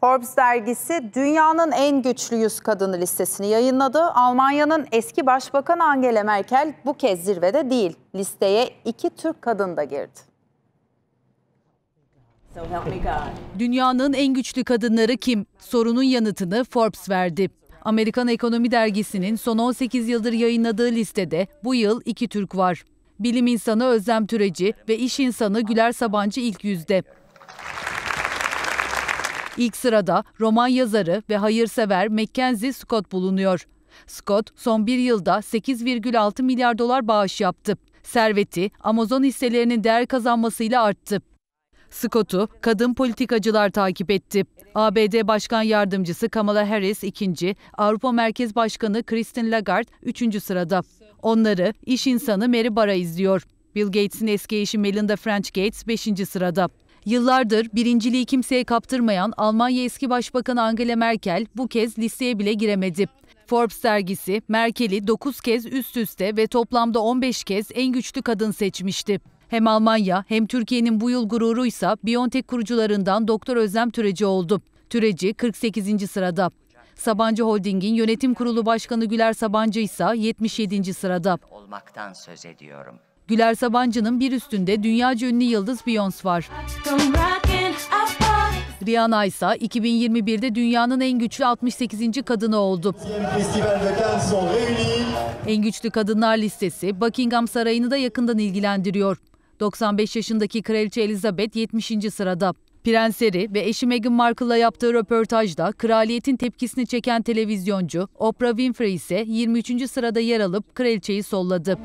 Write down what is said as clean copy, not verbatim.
Forbes dergisi dünyanın en güçlü 100 kadını listesini yayınladı. Almanya'nın eski başbakanı Angela Merkel bu kez zirvede değil. Listeye 2 Türk kadın da girdi. Dünyanın en güçlü kadınları kim? Sorunun yanıtını Forbes verdi. Amerikan Ekonomi Dergisi'nin son 18 yıldır yayınladığı listede bu yıl 2 Türk var. Bilim insanı Özlem Türeci ve iş insanı Güler Sabancı ilk 100'de. İlk sırada roman yazarı ve hayırsever MacKenzie Scott bulunuyor. Scott son bir yılda 8,6 milyar dolar bağış yaptı. Serveti Amazon hisselerinin değer kazanmasıyla arttı. Scott'u kadın politikacılar takip etti. ABD Başkan Yardımcısı Kamala Harris 2. Avrupa Merkez Başkanı Christine Lagarde 3. sırada. Onları iş insanı Mary Barra izliyor. Bill Gates'in eski eşi Melinda French Gates 5. sırada. Yıllardır birinciliği kimseye kaptırmayan Almanya eski başbakanı Angela Merkel bu kez listeye bile giremedi. Forbes dergisi Merkel'i 9 kez üst üste ve toplamda 15 kez en güçlü kadın seçmişti. Hem Almanya hem Türkiye'nin bu yıl gururuysa BioNTech kurucularından Doktor Özlem Türeci oldu. Türeci 48. sırada. Sabancı Holding'in yönetim kurulu başkanı Güler Sabancı ise 77. sırada. Olmaktan söz ediyorum. Güler Sabancı'nın bir üstünde dünyaca ünlü yıldız Beyoncé var. Rihanna ise 2021'de dünyanın en güçlü 68. kadını oldu. En güçlü kadınlar listesi Buckingham Sarayı'nı da yakından ilgilendiriyor. 95 yaşındaki Kraliçe Elizabeth 70. sırada. Prens Harry ve eşi Meghan Markle'la yaptığı röportajda kraliyetin tepkisini çeken televizyoncu Oprah Winfrey ise 23. sırada yer alıp kraliçeyi solladı.